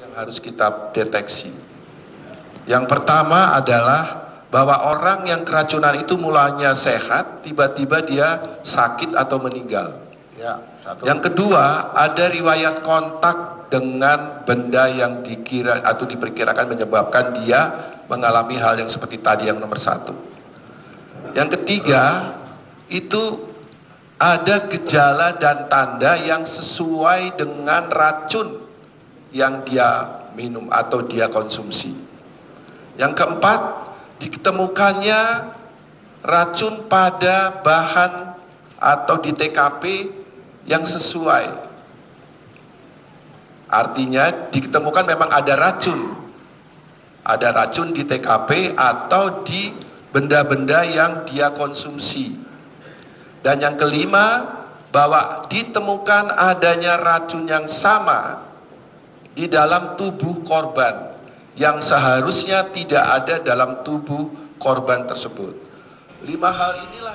yang harus kita deteksi. Yang pertama adalah bahwa orang yang keracunan itu mulanya sehat, tiba-tiba dia sakit atau meninggal. Ya, satu. Yang kedua, ada riwayat kontak dengan benda yang dikira atau diperkirakan menyebabkan dia mengalami hal yang seperti tadi yang nomor satu. Yang ketiga, itu ada gejala dan tanda yang sesuai dengan racun yang dia minum atau dia konsumsi. Yang keempat, ditemukannya racun pada bahan atau di TKP yang sesuai. Artinya ditemukan memang ada racun di TKP atau di benda-benda yang dia konsumsi. Dan yang kelima, bahwa ditemukan adanya racun yang sama di dalam tubuh korban yang seharusnya tidak ada dalam tubuh korban tersebut. 5 hal inilah